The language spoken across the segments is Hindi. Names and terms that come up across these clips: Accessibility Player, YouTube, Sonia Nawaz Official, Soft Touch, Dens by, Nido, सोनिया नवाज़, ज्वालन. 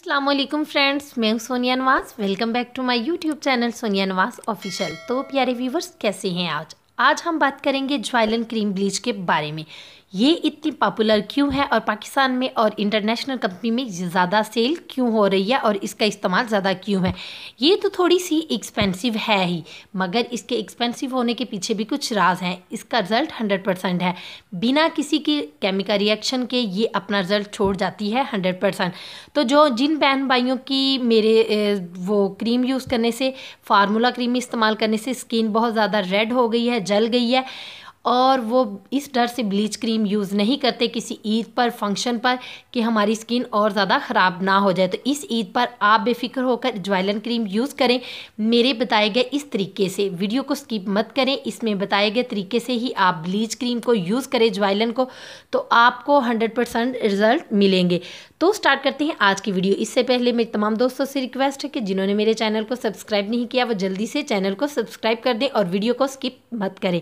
अस्सलामुअलैकुम फ्रेंड्स, मैं हूँ सोनिया नवाज़। Welcome back to my YouTube channel सोनिया नवाज़ official. तो प्यारे व्यूवर्स, कैसे हैं आज हम बात करेंगे ज्वालन क्रीम ब्लीच के बारे में। ये इतनी पॉपुलर क्यों है और पाकिस्तान में और इंटरनेशनल कंपनी में ज़्यादा सेल क्यों हो रही है और इसका इस्तेमाल ज़्यादा क्यों है। ये तो थोड़ी सी एक्सपेंसिव है ही, मगर इसके एक्सपेंसिव होने के पीछे भी कुछ राज हैं। इसका रिज़ल्ट 100% है, बिना किसी के केमिकल रिएक्शन के ये अपना रिज़ल्ट छोड़ जाती है 100%। तो जिन बहन भाइयों की मेरे वो क्रीम यूज़ करने से, फार्मूला क्रीम इस्तेमाल करने से स्किन बहुत ज़्यादा रेड हो गई है, जल गई है, और वो इस डर से ब्लीच क्रीम यूज़ नहीं करते किसी ईद पर, फंक्शन पर, कि हमारी स्किन और ज़्यादा ख़राब ना हो जाए। तो इस ईद पर आप बेफिक्र होकर ज्वालन क्रीम यूज़ करें मेरे बताए गए इस तरीके से। वीडियो को स्किप मत करें, इसमें बताए गए तरीके से ही आप ब्लीच क्रीम को यूज़ करें, ज्वालन को, तो आपको 100% रिज़ल्ट मिलेंगे। तो स्टार्ट करते हैं आज की वीडियो। इससे पहले मेरे तमाम दोस्तों से रिक्वेस्ट है कि जिन्होंने मेरे चैनल को सब्सक्राइब नहीं किया वो जल्दी से चैनल को सब्सक्राइब कर दें और वीडियो को स्किप मत करें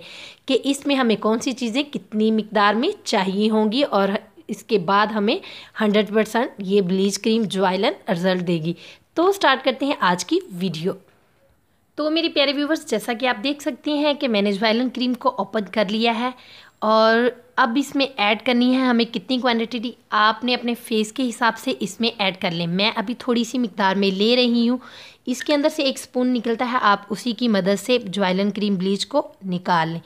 कि इसमें हमें कौन सी चीज़ें कितनी मिकदार में चाहिए होंगी और इसके बाद हमें 100% ये ब्लीच क्रीम ज्वालन रिजल्ट देगी। तो स्टार्ट करते हैं आज की वीडियो। तो मेरे प्यारे व्यूवर्स, जैसा कि आप देख सकते हैं कि मैंने ज्वालन क्रीम को ओपन कर लिया है और अब इसमें ऐड करनी है हमें कितनी क्वांटिटी, आपने अपने फेस के हिसाब से इसमें ऐड कर लें। मैं अभी थोड़ी सी मिकदार में ले रही हूँ। इसके अंदर से एक स्पून निकलता है, आप उसी की मदद से ज्वालन क्रीम ब्लीच को निकाल लें।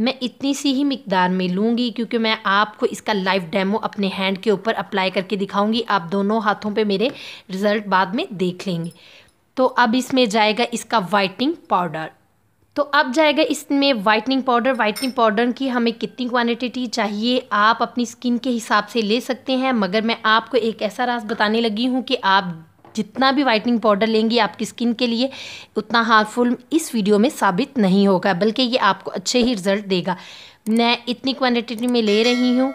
मैं इतनी सी ही मिकदार में लूँगी क्योंकि मैं आपको इसका लाइव डेमो अपने हैंड के ऊपर अप्लाई करके दिखाऊँगी। आप दोनों हाथों पर मेरे रिज़ल्ट बाद में देख लेंगे। तो अब इसमें जाएगा इसका वाइटनिंग पाउडर। तो अब जाएगा इसमें वाइटनिंग पाउडर। वाइटनिंग पाउडर की हमें कितनी क्वांटिटी चाहिए आप अपनी स्किन के हिसाब से ले सकते हैं, मगर मैं आपको एक ऐसा राज बताने लगी हूँ कि आप जितना भी वाइटनिंग पाउडर लेंगी आपकी स्किन के लिए उतना हार्मफुल इस वीडियो में साबित नहीं होगा, बल्कि ये आपको अच्छे ही रिज़ल्ट देगा। मैं इतनी क्वान्टिटी में ले रही हूँ,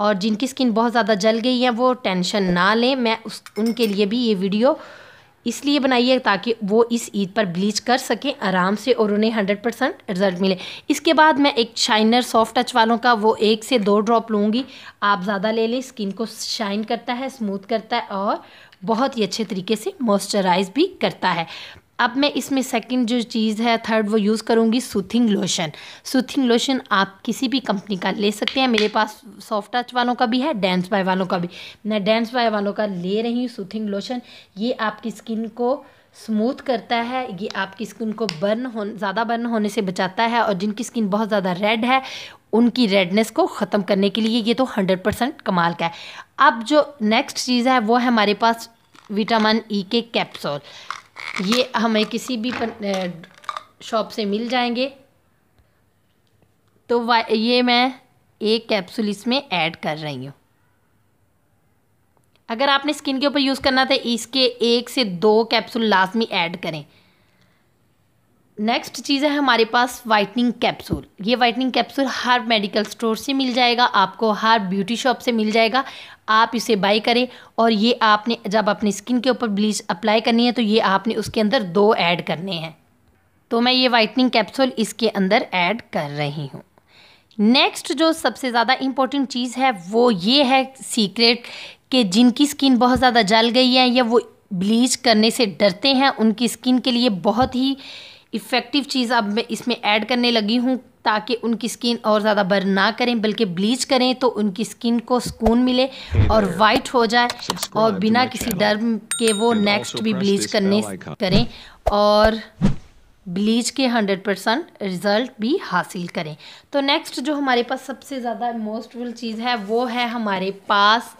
और जिनकी स्किन बहुत ज़्यादा जल गई है वो टेंशन ना लें। मैं उनके लिए भी ये वीडियो इसलिए बनाइए ताकि वो इस ईद पर ब्लीच कर सकें आराम से और उन्हें 100% रिज़ल्ट मिले। इसके बाद मैं एक शाइनर सॉफ्ट टच वालों का वो 1 से 2 ड्रॉप लूँगी, आप ज़्यादा ले लें। स्किन को शाइन करता है, स्मूथ करता है और बहुत ही अच्छे तरीके से मॉइस्चराइज़ भी करता है। अब मैं इसमें सेकंड जो चीज़ है, थर्ड, वो यूज़ करूँगी सूथिंग लोशन। सूथिंग लोशन आप किसी भी कंपनी का ले सकते हैं, मेरे पास सॉफ्ट टच वालों का भी है, डेंस बाय वालों का भी। मैं डेंस बाय वालों का ले रही हूँ सूथिंग लोशन। ये आपकी स्किन को स्मूथ करता है, ये आपकी स्किन को ज़्यादा बर्न होने से बचाता है, और जिनकी स्किन बहुत ज़्यादा रेड है उनकी रेडनेस को ख़त्म करने के लिए ये तो 100% कमाल का है। अब जो नेक्स्ट चीज़ है वो है हमारे पास विटामिन ई के कैप्सूल। ये हमें किसी भी शॉप से मिल जाएंगे। तो ये मैं 1 कैप्सूल इसमें ऐड कर रही हूँ। अगर आपने स्किन के ऊपर यूज़ करना था इसके 1 से 2 कैप्सूल लाजमी ऐड करें। नेक्स्ट चीज़ है हमारे पास वाइटनिंग कैप्सूल। ये वाइटनिंग कैप्सूल हर मेडिकल स्टोर से मिल जाएगा आपको, हर ब्यूटी शॉप से मिल जाएगा, आप इसे बाई करें। और ये आपने जब अपनी स्किन के ऊपर ब्लीच अप्लाई करनी है तो ये आपने उसके अंदर 2 ऐड करने हैं। तो मैं ये वाइटनिंग कैप्सूल इसके अंदर ऐड कर रही हूँ। नेक्स्ट जो सबसे ज़्यादा इम्पोर्टेंट चीज़ है वो ये है सीक्रेट, कि जिनकी स्किन बहुत ज़्यादा जल गई है या वो ब्लीच करने से डरते हैं, उनकी स्किन के लिए बहुत ही इफ़ेक्टिव चीज़ अब मैं इसमें ऐड करने लगी हूँ, ताकि उनकी स्किन और ज़्यादा बर्न ना करें बल्कि ब्लीच करें तो उनकी स्किन को सुकून मिले और वाइट हो जाए, और बिना किसी डर के वो नेक्स्ट भी ब्लीच करें और ब्लीच के 100% रिज़ल्ट भी हासिल करें। तो नेक्स्ट जो हमारे पास सबसे ज़्यादा मोस्टफुल चीज़ है वो है हमारे पास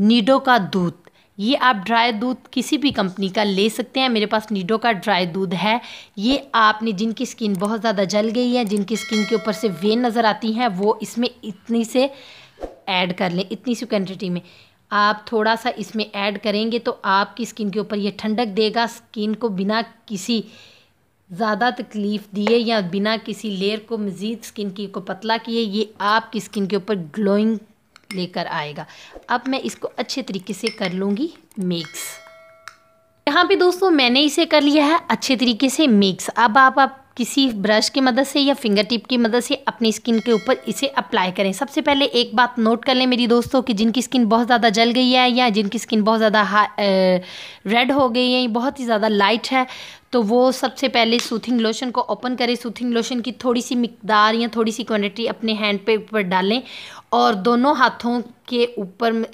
नीडो का दूध। ये आप ड्राई दूध किसी भी कंपनी का ले सकते हैं, मेरे पास नीडो का ड्राई दूध है। ये आपने जिनकी स्किन बहुत ज़्यादा जल गई है, जिनकी स्किन के ऊपर से वेन नज़र आती हैं, वो इसमें इतनी से ऐड कर लें। इतनी सी क्वांटिटी में आप थोड़ा सा इसमें ऐड करेंगे तो आपकी स्किन के ऊपर ये ठंडक देगा, स्किन को बिना किसी ज़्यादा तकलीफ़ दिए या बिना किसी लेयर को मज़ीद स्किन की को पतला किए ये आपकी स्किन के ऊपर ग्लोइंग लेकर आएगा। अब मैं इसको अच्छे तरीके से कर लूँगी मिक्स। यहाँ पे दोस्तों मैंने इसे कर लिया है अच्छे तरीके से मिक्स। अब आप किसी ब्रश की मदद से या फिंगर टिप की मदद से अपनी स्किन के ऊपर इसे अप्लाई करें। सबसे पहले एक बात नोट कर लें मेरी दोस्तों कि जिनकी स्किन बहुत ज़्यादा जल गई है या जिनकी स्किन बहुत ज़्यादा रेड हो गई है, बहुत ही ज़्यादा लाइट है, तो वो सबसे पहले सूथिंग लोशन को ओपन करें। सूथिंग लोशन की थोड़ी सी मिकदार या थोड़ी सी क्वान्टिटी अपने हैंड पे ऊपर डालें और दोनों हाथों के ऊपर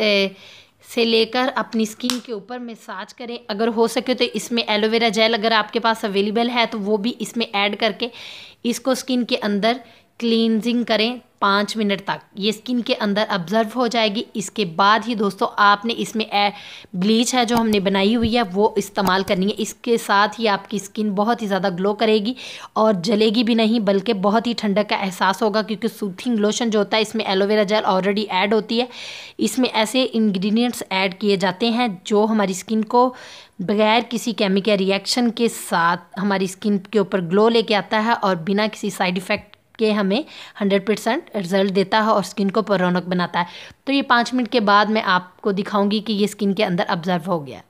से लेकर अपनी स्किन के ऊपर मसाज करें। अगर हो सके तो इसमें एलोवेरा जेल अगर आपके पास अवेलेबल है तो वो भी इसमें ऐड करके इसको स्किन के अंदर क्लींजिंग करें 5 मिनट तक। ये स्किन के अंदर ऑब्जर्व हो जाएगी। इसके बाद ही दोस्तों आपने इसमें ब्लीच है जो हमने बनाई हुई है वो इस्तेमाल करनी है। इसके साथ ही आपकी स्किन बहुत ही ज़्यादा ग्लो करेगी और जलेगी भी नहीं, बल्कि बहुत ही ठंडक का एहसास होगा, क्योंकि सूथिंग लोशन जो होता है इसमें एलोवेरा जेल ऑलरेडी ऐड होती है। इसमें ऐसे इंग्रेडिएंट्स ऐड किए जाते हैं जो हमारी स्किन को बगैर किसी केमिकल रिएक्शन के साथ हमारी स्किन के ऊपर ग्लो लेके आता है और बिना किसी साइड इफ़ेक्ट के हमें 100% रिज़ल्ट देता है और स्किन को रौनक बनाता है। तो ये 5 मिनट के बाद मैं आपको दिखाऊंगी कि ये स्किन के अंदर ऑब्जर्व हो गया।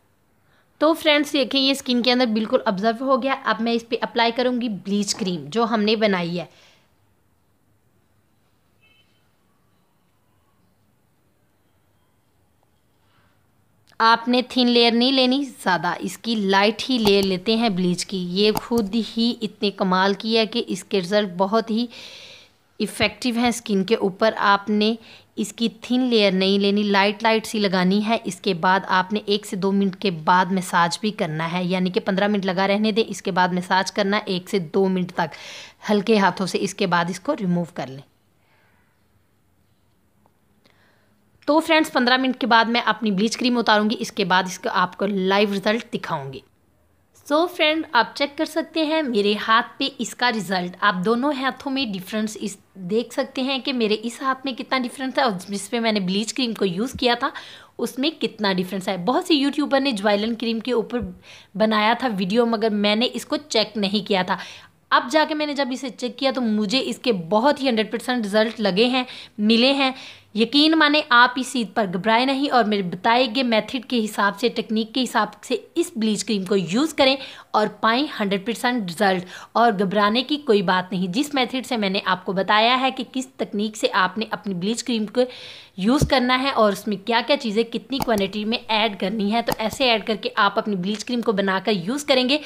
तो फ्रेंड्स देखें, ये स्किन के अंदर बिल्कुल ऑब्जर्व हो गया। अब मैं इस पर अप्लाई करूंगी ब्लीच क्रीम जो हमने बनाई है। आपने थिन लेयर नहीं लेनी ज़्यादा, इसकी लाइट ही लेयर लेते हैं ब्लीच की। ये खुद ही इतने कमाल की है कि इसके रिज़ल्ट बहुत ही इफ़ेक्टिव हैं स्किन के ऊपर। आपने इसकी थिन लेयर नहीं लेनी, लाइट सी लगानी है। इसके बाद आपने 1 से 2 मिनट के बाद मसाज भी करना है, यानी कि 15 मिनट लगा रहने दें। इसके बाद मसाज करना 1 से 2 मिनट तक हल्के हाथों से। इसके बाद इसको रिमूव कर लें। तो फ्रेंड्स 15 मिनट के बाद मैं अपनी ब्लीच क्रीम उतारूंगी, इसके बाद इसको आपको लाइव रिज़ल्ट दिखाऊंगी। सो फ्रेंड आप चेक कर सकते हैं मेरे हाथ पे इसका रिज़ल्ट। आप दोनों हाथों में डिफरेंस इस देख सकते हैं कि मेरे इस हाथ में कितना डिफरेंस है और जिस पे मैंने ब्लीच क्रीम को यूज़ किया था उसमें कितना डिफरेंस है। बहुत से यूट्यूबर ने जॉयलन क्रीम के ऊपर बनाया था वीडियो, मगर मैंने इसको चेक नहीं किया था। अब जाके मैंने जब इसे चेक किया तो मुझे इसके बहुत ही 100% रिज़ल्ट लगे हैं, मिले हैं। यकीन माने आप इस चीज़ पर घबराए नहीं और मेरे बताए गए मेथड के हिसाब से, टेक्निक के हिसाब से इस ब्लीच क्रीम को यूज़ करें और पाएँ 100% रिज़ल्ट। और घबराने की कोई बात नहीं, जिस मेथड से मैंने आपको बताया है कि किस तकनीक से आपने अपनी ब्लीच क्रीम को यूज़ करना है और उसमें क्या क्या चीज़ें कितनी क्वान्टिटी में ऐड करनी है, तो ऐसे ऐड करके आप अपनी ब्लीच क्रीम को बनाकर यूज़ करेंगे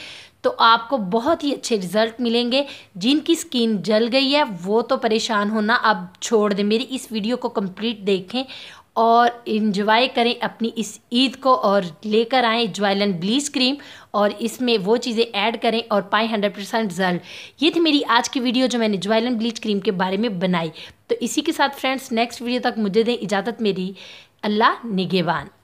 तो आपको बहुत ही अच्छे रिज़ल्ट मिलेंगे। जिनकी स्किन जल गई है वो तो परेशान होना अब छोड़ दें, मेरी इस वीडियो को कंप्लीट देखें और इन्जॉय करें अपनी इस ईद को और लेकर आएँ जॉयलन ब्लीच क्रीम और इसमें वो चीज़ें ऐड करें और पाएँ 100% रिज़ल्ट। ये थी मेरी आज की वीडियो जो मैंने जॉयलन ब्लीच क्रीम के बारे में बनाई। तो इसी के साथ फ्रेंड्स नेक्स्ट वीडियो तक मुझे दें इजाज़त। मेरी अल्लाह निगेबान।